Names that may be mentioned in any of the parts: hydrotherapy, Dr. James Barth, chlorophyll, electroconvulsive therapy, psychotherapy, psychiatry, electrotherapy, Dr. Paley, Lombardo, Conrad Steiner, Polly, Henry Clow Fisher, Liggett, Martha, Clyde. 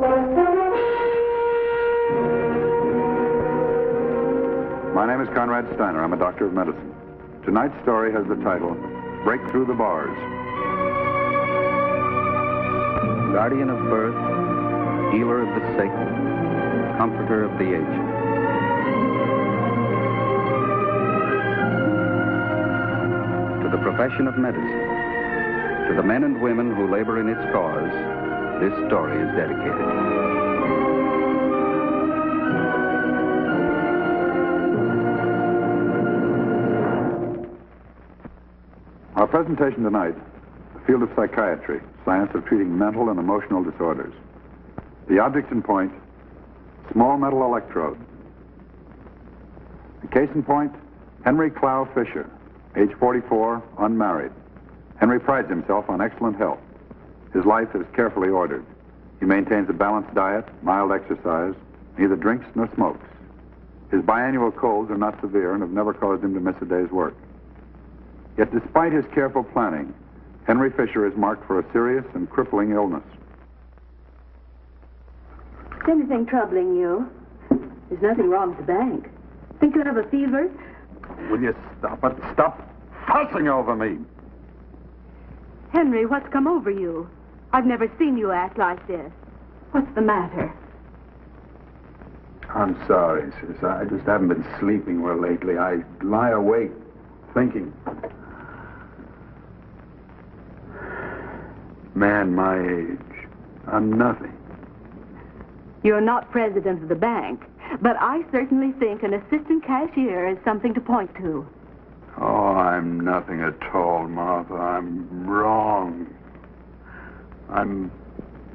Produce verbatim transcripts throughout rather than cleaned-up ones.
My name is Conrad Steiner. I'm a doctor of medicine. Tonight's story has the title, Break Through the Bars. Guardian of birth, healer of the sick, comforter of the aged. To the profession of medicine, to the men and women who labor in its cause, this story is dedicated. Our presentation tonight, the field of psychiatry, science of treating mental and emotional disorders. The object in point, small metal electrode. The case in point, Henry Clow Fisher. Age forty-four, unmarried. Henry prides himself on excellent health. His life is carefully ordered. He maintains a balanced diet, mild exercise, neither drinks nor smokes. His biannual colds are not severe and have never caused him to miss a day's work. Yet despite his careful planning, Henry Fisher is marked for a serious and crippling illness. Is anything troubling you? There's nothing wrong with the bank. Think you have a fever? Will you stop it? Stop fussing over me! Henry, what's come over you? I've never seen you act like this. What's the matter? I'm sorry, sis. I just haven't been sleeping well lately. I lie awake thinking. Man my age, I'm nothing. You're not president of the bank. But I certainly think an assistant cashier is something to point to. Oh, I'm nothing at all, Martha. I'm wrong. I'm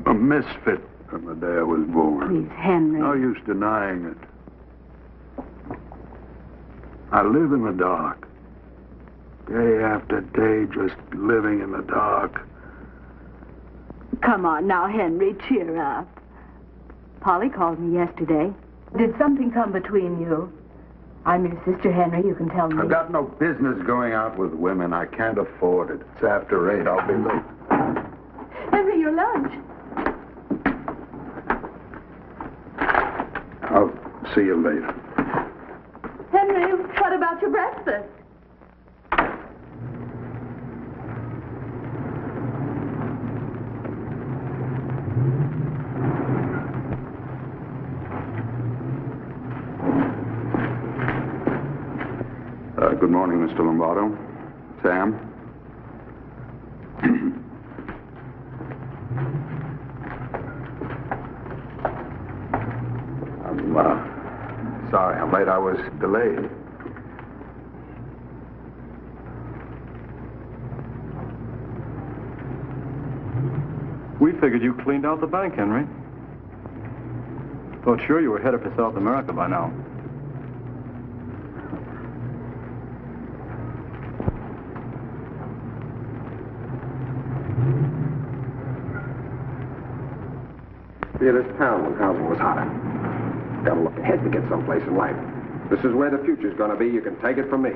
a misfit from the day I was born. Please, Henry. No use denying it. I live in the dark. Day after day, just living in the dark. Come on now, Henry, cheer up. Polly called me yesterday. Did something come between you? I'm your sister, Henry. You can tell me. I've got no business going out with women. I can't afford it. It's after eight. I'll be late. Henry, your lunch. I'll see you later. Henry, what about your breakfast? Good morning, Mister Lombardo. Sam. I'm uh, sorry I'm late. I was delayed. We figured you cleaned out the bank, Henry. Thought sure you were headed for South America by now. This town when housing was hotter. Gotta look ahead to get someplace in life. This is where the future's gonna be. You can take it from me.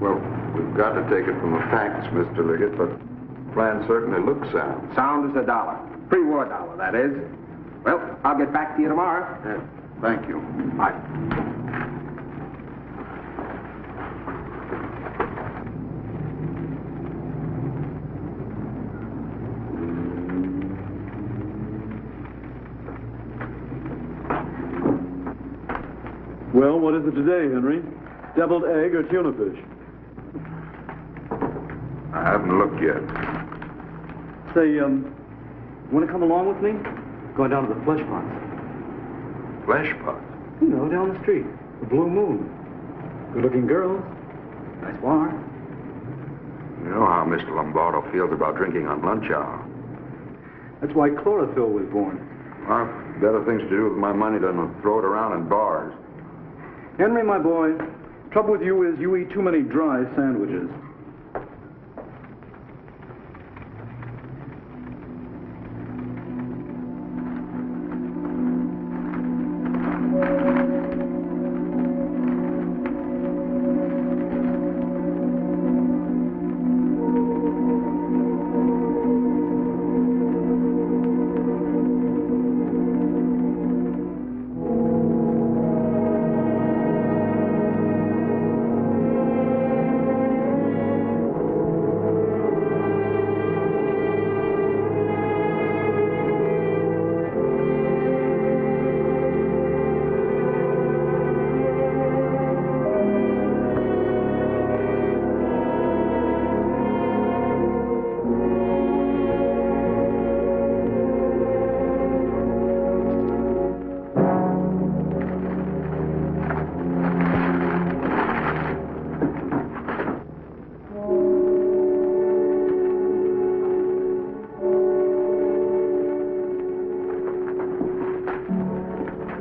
Well, we've got to take it from the facts, Mister Liggett, but the plan certainly looks sound. Sound as a dollar. Pre-war dollar, that is. Well, I'll get back to you tomorrow. Yeah, thank you. Bye. Well, what is it today, Henry? Deviled egg or tuna fish? I haven't looked yet. Say, um, you want to come along with me? Going down to the flesh pots. Flesh pots? You know, down the street. The Blue Moon. Good-looking girls. Nice bar. You know how Mister Lombardo feels about drinking on lunch hour. That's why chlorophyll was born. Well, I've better things to do with my money than to throw it around in bars. Henry, my boy, trouble with you is you eat too many dry sandwiches.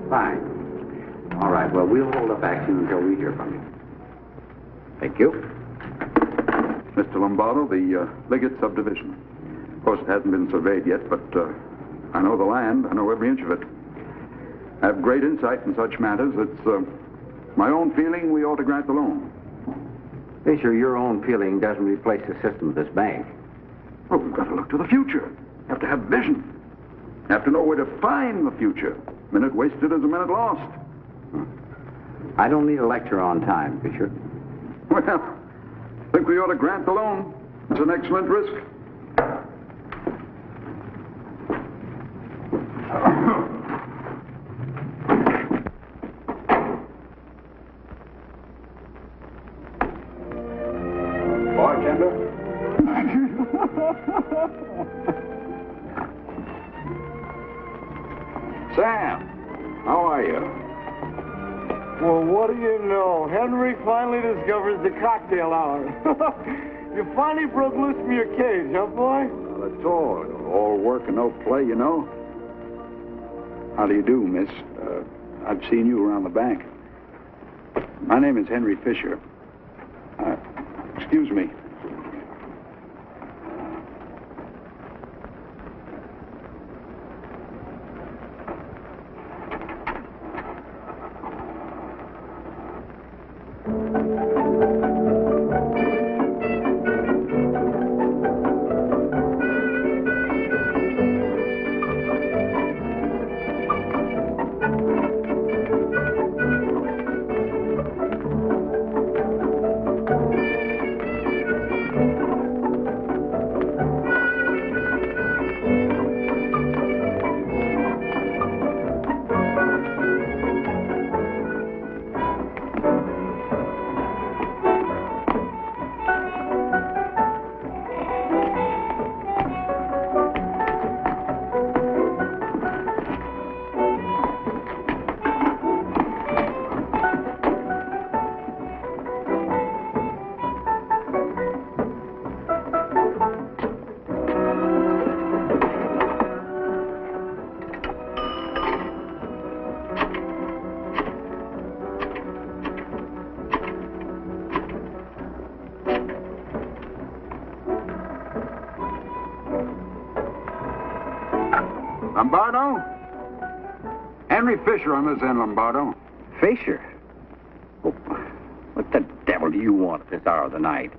Fine. All right, well, we'll hold up action until we hear from you. Thank you. Mister Lombardo, the uh, Liggett subdivision. Of course, it hasn't been surveyed yet, but uh, I know the land. I know every inch of it. I have great insight in such matters. It's uh, my own feeling we ought to grant the loan. Fisher, your own feeling doesn't replace the system of this bank. Well, we've got to look to the future. Have to have vision. Have to know where to find the future. A minute wasted is a minute lost. I don't need a lecture on time, Fisher. Well, I think we ought to grant the loan. It's an excellent risk. Bartender? Sam, how are you? Well, what do you know? Henry finally discovers the cocktail hour. You finally broke loose from your cage, huh, boy? Not at all. All work and no play, you know. How do you do, miss? Uh, I've seen you around the bank. My name is Henry Fisher. Uh, excuse me. Lombardo? Henry Fisher on this end, Lombardo. Fisher? Oh, what the devil do you want at this hour of the night?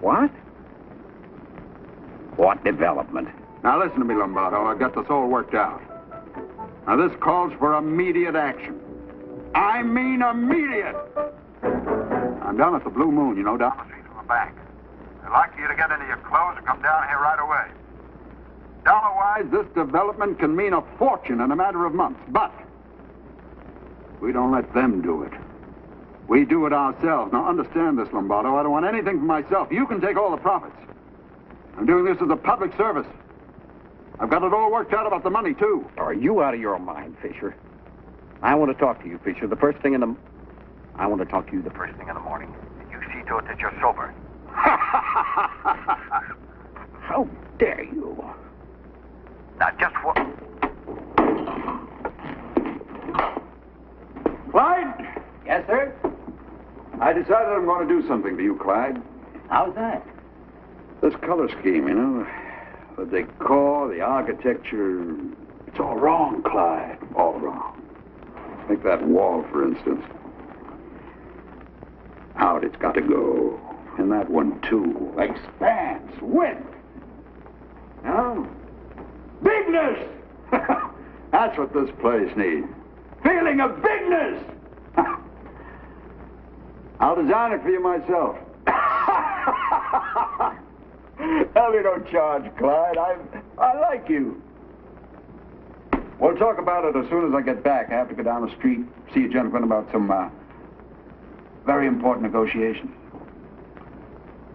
What? What development? Now listen to me, Lombardo. I've got this all worked out. Now this calls for immediate action. I mean immediate! I'm down at the Blue Moon, you know, down the street from the bank. I'd like you to get into your clothes and come down here right away. Dollar-wise, this development can mean a fortune in a matter of months, but we don't let them do it. We do it ourselves. Now, understand this, Lombardo. I don't want anything for myself. You can take all the profits. I'm doing this as a public service. I've got it all worked out about the money, too. Are you out of your mind, Fisher? I want to talk to you, Fisher, the first thing in the... I want to talk to you the first thing in the morning. You see to it that you're sober. How dare you? Now, just what... Clyde! Yes, sir? I decided I'm going to do something to you, Clyde. How's that? This color scheme, you know. The decor, the architecture... It's all wrong, Clyde. All wrong. Take that wall, for instance. Out it's got to go. And that one, too. Expanse. Width. You know? Bigness! That's what this place needs. Feeling of bigness! I'll design it for you myself. Hell, you don't charge, Clyde. I, I like you. We'll talk about it as soon as I get back. I have to go down the street, see a gentleman about some uh, very important negotiations.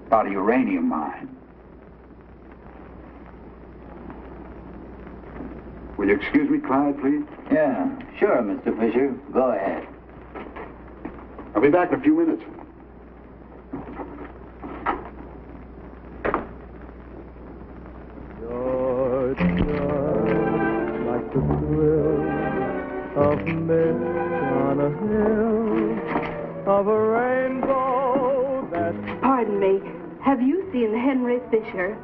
About a uranium mine. Will you excuse me, Clyde, please? Yeah, sure, Mister Fisher. Go ahead. I'll be back in a few minutes. Your touch, like the thrill of mist on a hill, of a rainbow that... Pardon me, have you seen Henry Fisher?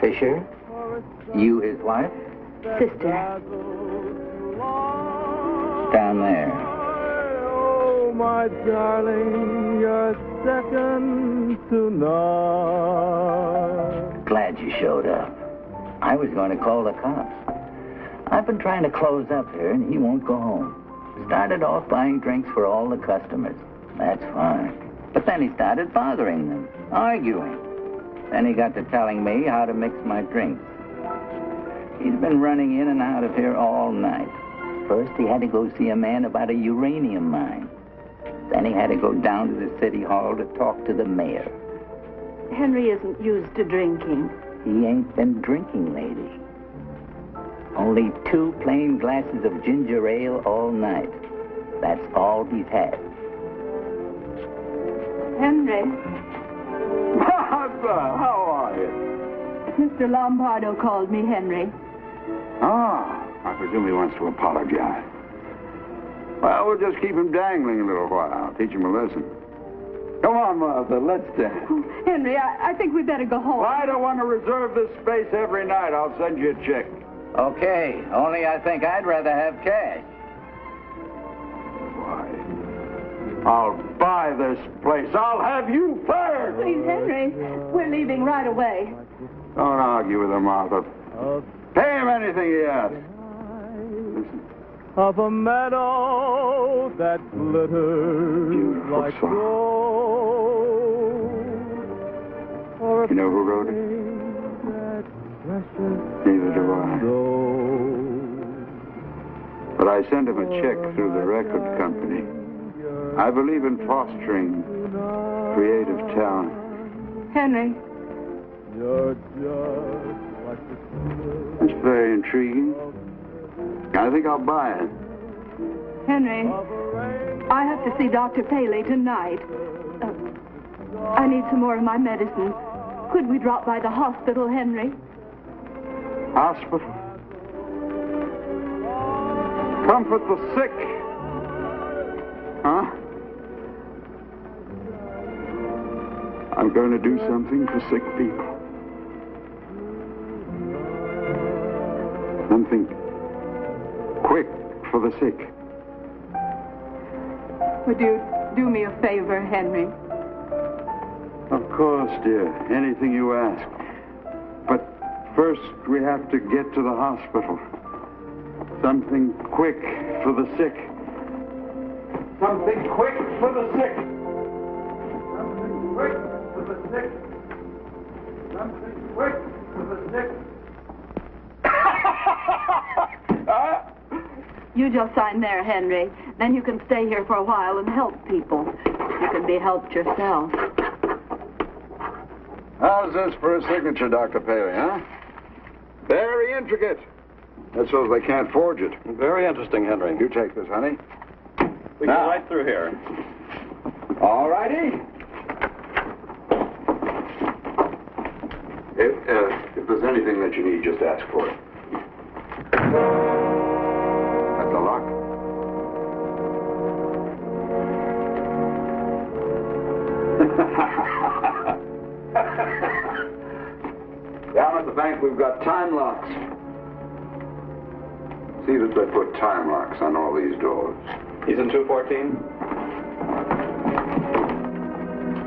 Fisher? You his wife? Sister. Down there. Oh, my darling, you're second to none. Glad you showed up. I was going to call the cops. I've been trying to close up here, and he won't go home. Started off buying drinks for all the customers. That's fine. But then he started bothering them, arguing. Then he got to telling me how to mix my drinks. He's been running in and out of here all night. First, he had to go see a man about a uranium mine. Then he had to go down to the city hall to talk to the mayor. Henry isn't used to drinking. He ain't been drinking, lady. Only two plain glasses of ginger ale all night. That's all he's had. Henry... Martha, how are you? Mister Lombardo called me, Henry. Ah, I presume he wants to apologize. Well, we'll just keep him dangling a little while. Teach him a lesson. Come on, Martha, let's dance. Oh, Henry, I, I think we'd better go home. Well, I don't want to reserve this space every night. I'll send you a check. Okay, only I think I'd rather have cash. I'll buy this place. I'll have you fired. Please, Henry, we're leaving right away. Don't argue with him, Martha. Pay him anything he asks. Listen. Of a meadow that glitters Beautiful like song. Gold. You know who wrote it? Neither do I. Gold. But I sent him a check through the record company. I believe in fostering creative talent. Henry. It's very intriguing. I think I'll buy it. Henry, I have to see Doctor Paley tonight. Uh, I need some more of my medicine. Could we drop by the hospital, Henry? Hospital? Comfort the sick. Huh? I'm going to do something for sick people. Something quick for the sick. Would you do me a favor, Henry? Of course, dear. Anything you ask. But first, we have to get to the hospital. Something quick for the sick. Something quick for the sick. Something quick for the sick. Something quick for the sick. Huh? You just sign there, Henry. Then you can stay here for a while and help people. You can be helped yourself. How's this for a signature, Doctor Paley, huh? Very intricate. That's so they can't forge it. Very interesting, Henry. You take this, honey. We can go right through here. All righty. If, uh, if there's anything that you need, just ask for it. That's the lock. Down at the bank, we've got time locks. See that they put time locks on all these doors. He's in two fourteen.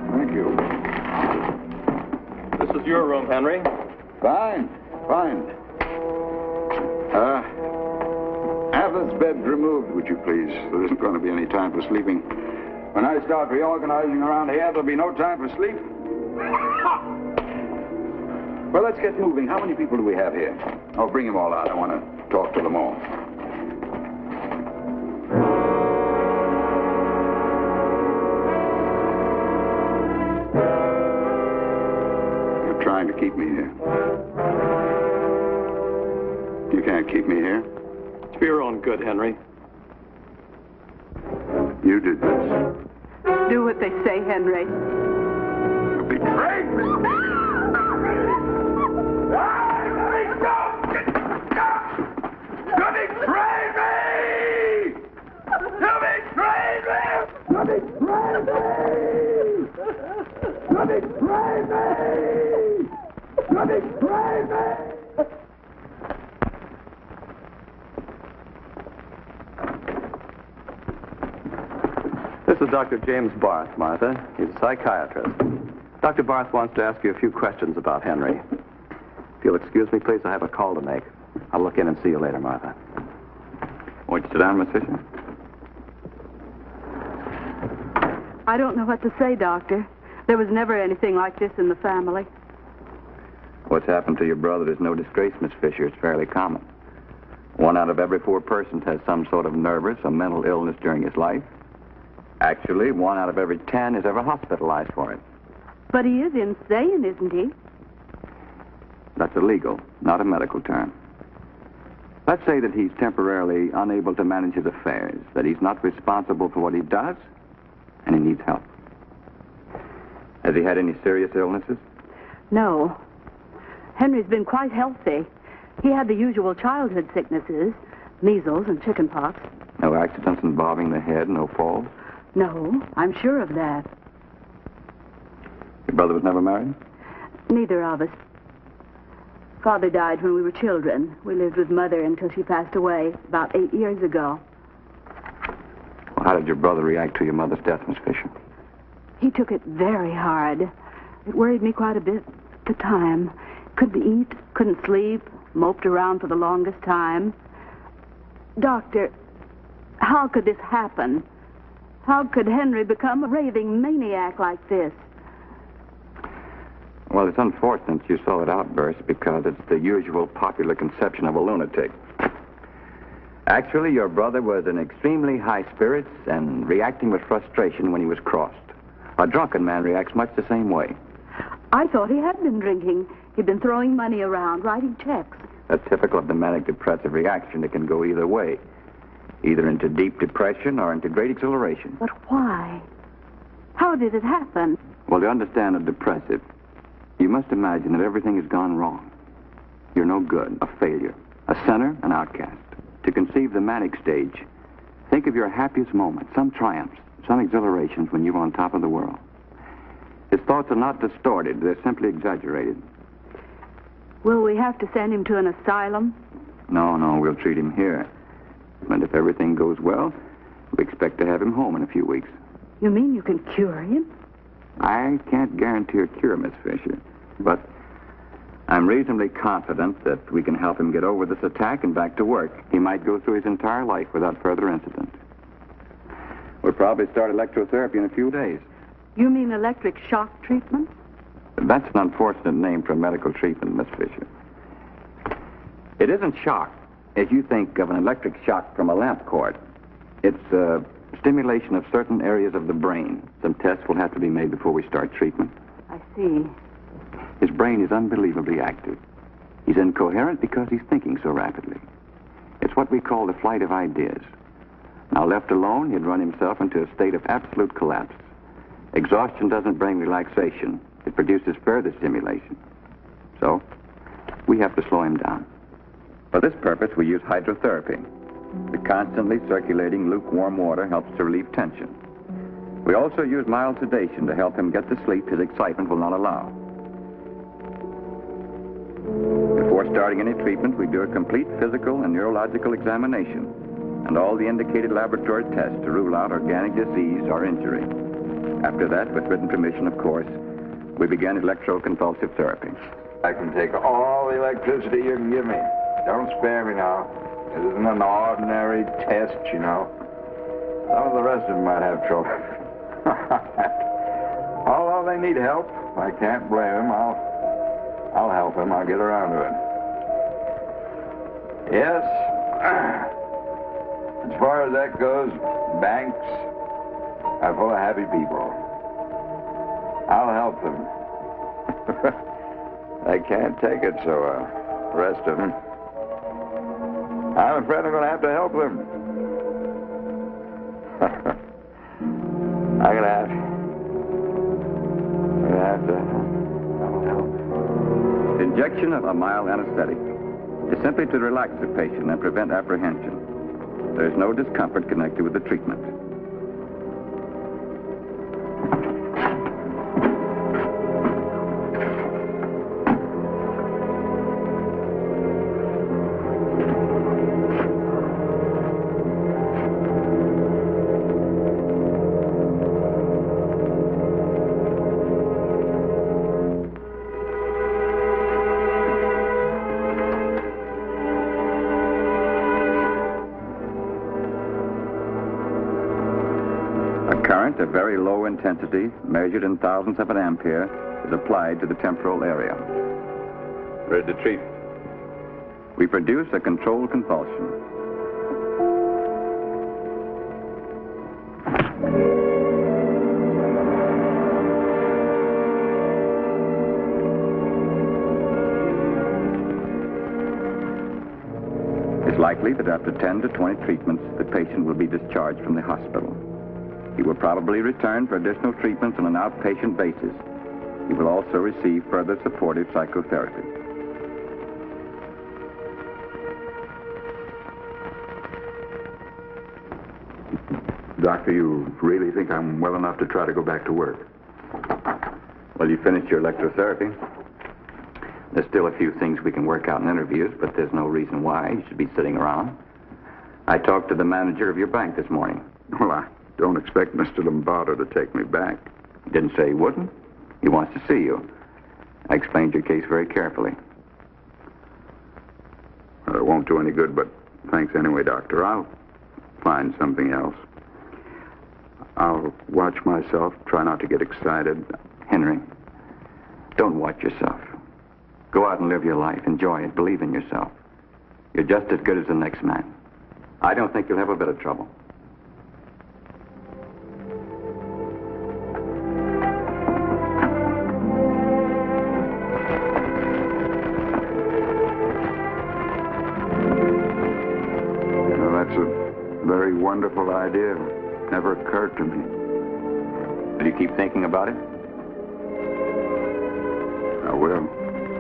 Thank you. This is your room, Henry. Fine, fine. Uh, have this bed removed, would you please? There isn't going to be any time for sleeping. When I start reorganizing around here, there'll be no time for sleep. Well, let's get moving. How many people do we have here? Oh, bring them all out. I want to talk to them all. To keep me here. You can't keep me here. It's for your own good, Henry. You did this. Do what they say, Henry. You betrayed me. You betrayed me! me crazy! This is Doctor James Barth, Martha. He's a psychiatrist. Doctor Barth wants to ask you a few questions about Henry. If you'll excuse me, please, I have a call to make. I'll look in and see you later, Martha. Won't you sit down, Miss Fisher? I don't know what to say, Doctor. There was never anything like this in the family. What's happened to your brother is no disgrace, Miss Fisher. It's fairly common. One out of every four persons has some sort of nervous or mental illness during his life. Actually, one out of every ten is ever hospitalized for it. But he is insane, isn't he? That's a legal, not a medical term. Let's say that he's temporarily unable to manage his affairs, that he's not responsible for what he does, and he needs help. Has he had any serious illnesses? No. Henry's been quite healthy. He had the usual childhood sicknesses, measles and chickenpox. No accidents involving the head, no falls? No, I'm sure of that. Your brother was never married? Neither of us. Father died when we were children. We lived with Mother until she passed away about eight years ago. Well, how did your brother react to your mother's death, Miss Fisher? He took it very hard. It worried me quite a bit at the time. Couldn't eat, couldn't sleep, moped around for the longest time. Doctor, how could this happen? How could Henry become a raving maniac like this? Well, it's unfortunate you saw that outburst because it's the usual popular conception of a lunatic. Actually, your brother was in extremely high spirits and reacting with frustration when he was crossed. A drunken man reacts much the same way. I thought he had been drinking. He'd been throwing money around, writing checks. That's typical of the manic depressive reaction. It can go either way, either into deep depression or into great exhilaration. But why? How did it happen? Well, to understand a depressive, you must imagine that everything has gone wrong. You're no good, a failure, a sinner, an outcast. To conceive the manic stage, think of your happiest moments, some triumphs, some exhilarations when you were on top of the world. His thoughts are not distorted. They're simply exaggerated. Will we have to send him to an asylum? No, no, we'll treat him here. And if everything goes well, we expect to have him home in a few weeks. You mean you can cure him? I can't guarantee a cure, Miss Fisher, but I'm reasonably confident that we can help him get over this attack and back to work. He might go through his entire life without further incident. We'll probably start electrotherapy in a few days. You mean electric shock treatment? That's an unfortunate name for a medical treatment, Miss Fisher. It isn't shock, as you think of an electric shock from a lamp cord. It's a stimulation of certain areas of the brain. Some tests will have to be made before we start treatment. I see. His brain is unbelievably active. He's incoherent because he's thinking so rapidly. It's what we call the flight of ideas. Now, left alone, he'd run himself into a state of absolute collapse. Exhaustion doesn't bring relaxation. It produces further stimulation. So, we have to slow him down. For this purpose, we use hydrotherapy. The constantly circulating lukewarm water helps to relieve tension. We also use mild sedation to help him get to sleep his excitement will not allow. Before starting any treatment, we do a complete physical and neurological examination and all the indicated laboratory tests to rule out organic disease or injury. After that, with written permission, of course, we began electroconvulsive therapy. I can take all the electricity you can give me. Don't spare me now. This isn't an ordinary test, you know. Some of the rest of them might have trouble. Although they need help, I can't blame them. I'll, I'll help them. I'll get around to it. Yes. As far as that goes, banks are full of happy people. I'll help them. They can't take it, so uh, the rest of them. I'm afraid I'm going to have to help them. I'm going to have to. I'm going to have to. I'll help. The injection of a mild anesthetic is simply to relax the patient and prevent apprehension. There's no discomfort connected with the treatment. current at very low intensity, measured in thousandths of an ampere, is applied to the temporal area. Ready to treat. We produce a controlled convulsion. Likely that after ten to twenty treatments, the patient will be discharged from the hospital. He will probably return for additional treatments on an outpatient basis. He will also receive further supportive psychotherapy. Doctor, you really think I'm well enough to try to go back to work? Well, you finished your electrotherapy. There's still a few things we can work out in interviews, but there's no reason why you should be sitting around. I talked to the manager of your bank this morning. Well, I don't expect Mister Lombardo to take me back. He didn't say he wouldn't. He wants to see you. I explained your case very carefully. Well, it won't do any good, but thanks anyway, Doctor. I'll find something else. I'll watch myself, try not to get excited. Henry, don't watch yourself. Go out and live your life. Enjoy it. Believe in yourself. You're just as good as the next man. I don't think you'll have a bit of trouble. You know, that's a very wonderful idea. It never occurred to me. Will you keep thinking about it? I will.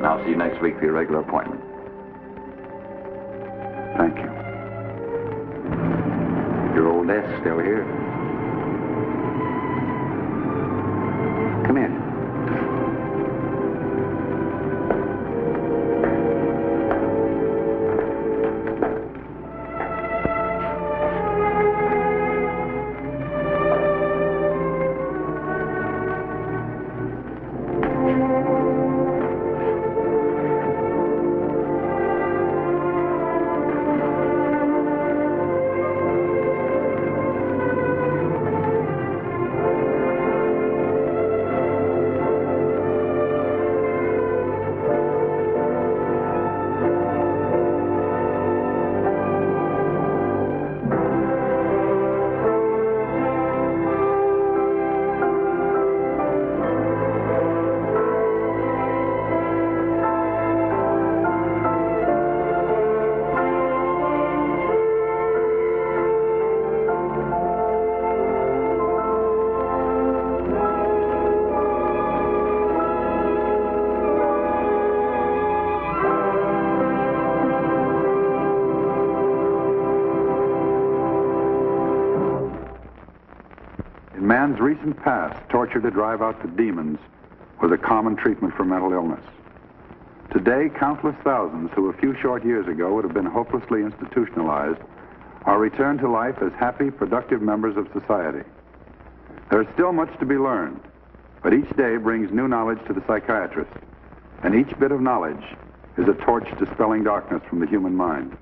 And I'll see you next week for your regular appointment. Thank you. Your old aunt's still here. Come in recent past, torture to drive out the demons was a common treatment for mental illness. Today, countless thousands who a few short years ago would have been hopelessly institutionalized are returned to life as happy, productive members of society. There is still much to be learned, but each day brings new knowledge to the psychiatrist, and each bit of knowledge is a torch dispelling darkness from the human mind.